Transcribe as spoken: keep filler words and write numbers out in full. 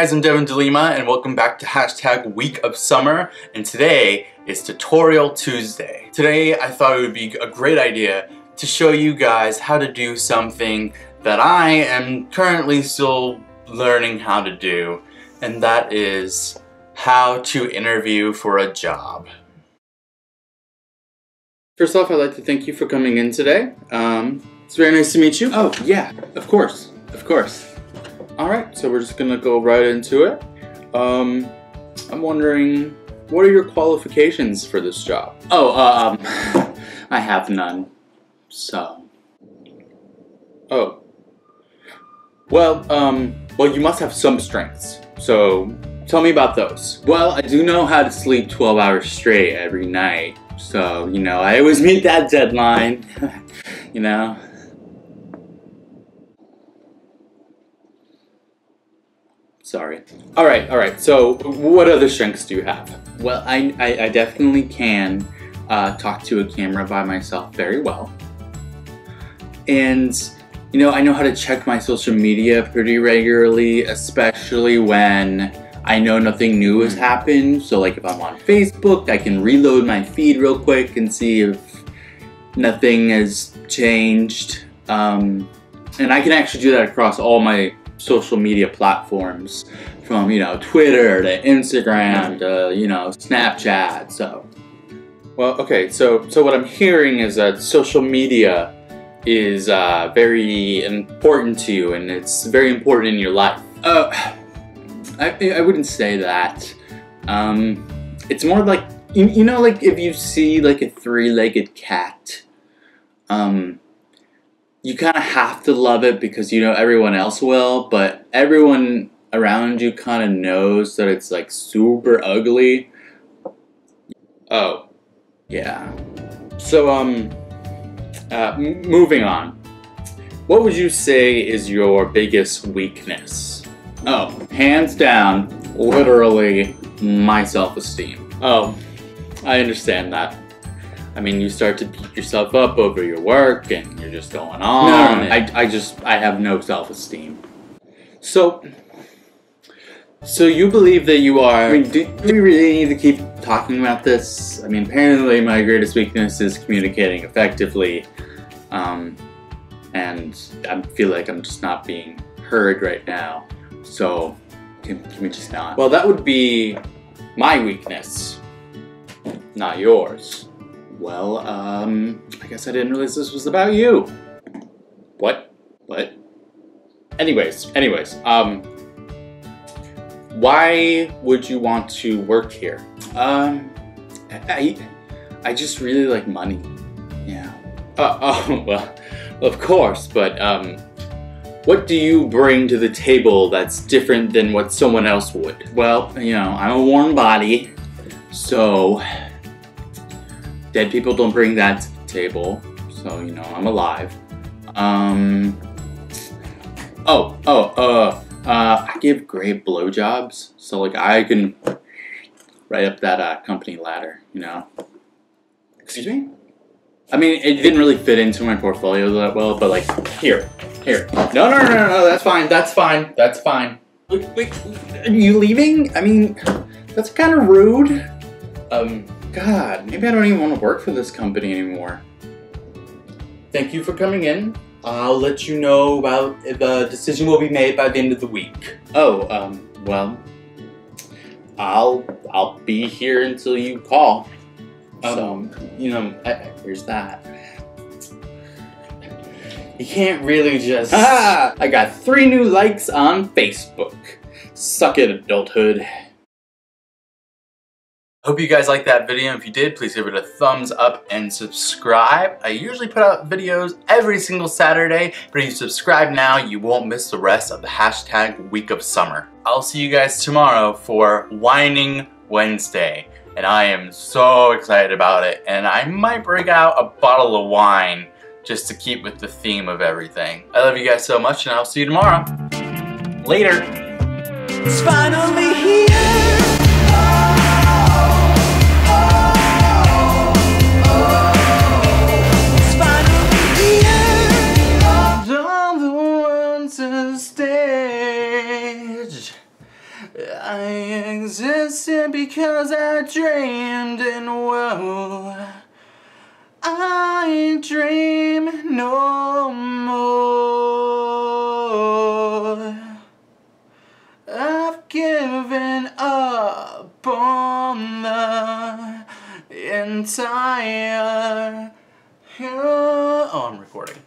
guys, I'm Devin DeLima, and welcome back to hashtag Week of Summer, and today is Tutorial Tuesday. Today, I thought it would be a great idea to show you guys how to do something that I am currently still learning how to do, and that is how to interview for a job. First off, I'd like to thank you for coming in today. Um, it's very nice to meet you. Oh, yeah, of course, of course. Alright, so we're just gonna go right into it. Um, I'm wondering, what are your qualifications for this job? Oh, um, I have none, so. Oh. Well, um, well you must have some strengths, so tell me about those. Well, I do know how to sleep twelve hours straight every night, so, you know, I always meet that deadline, you know. Sorry. All right, all right. So what other strengths do you have? Well, I, I, I definitely can uh, talk to a camera by myself very well. And, you know, I know how to check my social media pretty regularly, especially when I know nothing new has happened. So like if I'm on Facebook, I can reload my feed real quick and see if nothing has changed. Um, and I can actually do that across all my social media platforms, from, you know, Twitter to Instagram to, you know, Snapchat. So, well, okay, so so what I'm hearing is that social media is uh, very important to you, and it's very important in your life. Uh, I, I wouldn't say that. Um, it's more like, you, you know, like if you see like a three-legged cat, um, you kind of have to love it because you know everyone else will, but everyone around you kind of knows that it's like super ugly. Oh, yeah. So, um, uh, m moving on. What would you say is your biggest weakness? Oh, hands down, literally my self-esteem. Oh, I understand that. I mean, you start to beat yourself up over your work, and you're just going on. No, I, I just, I have no self-esteem. So, so you believe that you are, I mean, do, do we really need to keep talking about this? I mean, apparently my greatest weakness is communicating effectively, um, and I feel like I'm just not being heard right now, so can, can we just not? Well, that would be my weakness, not yours. Well, um, I guess I didn't realize this was about you. What? What? Anyways, anyways, um, why would you want to work here? Um, I, I just really like money. Yeah. Uh, oh, well, of course, but, um, what do you bring to the table that's different than what someone else would? Well, you know, I'm a warm body, so dead people don't bring that to the table, so, you know, I'm alive. Um, oh, oh, uh, uh, I give great blowjobs, so, like, I can right up that uh, company ladder, you know. Excuse me? I mean, it didn't really fit into my portfolio that well, but, like, here, here. No, no, no, no, no, that's fine, that's fine, that's fine. Wait, wait, are you leaving? I mean, that's kind of rude. Um... God, maybe I don't even want to work for this company anymore. Thank you for coming in. I'll let you know about if a decision will be made by the end of the week. Oh, um, well, I'll I'll be here until you call. Um, so, you know, I, here's that. You can't really just. Ah! I got three new likes on Facebook. Suck it, adulthood. Hope you guys liked that video. If you did, please give it a thumbs up and subscribe. I usually put out videos every single Saturday, but if you subscribe now, you won't miss the rest of the hashtag Week of Summer. I'll see you guys tomorrow for Whining Wednesday, and I am so excited about it, and I might break out a bottle of wine just to keep with the theme of everything. I love you guys so much, and I'll see you tomorrow. Later. It's finally here. I existed because I dreamed, and whoa, I dream no more. I've given up on the entire... Oh, I'm recording.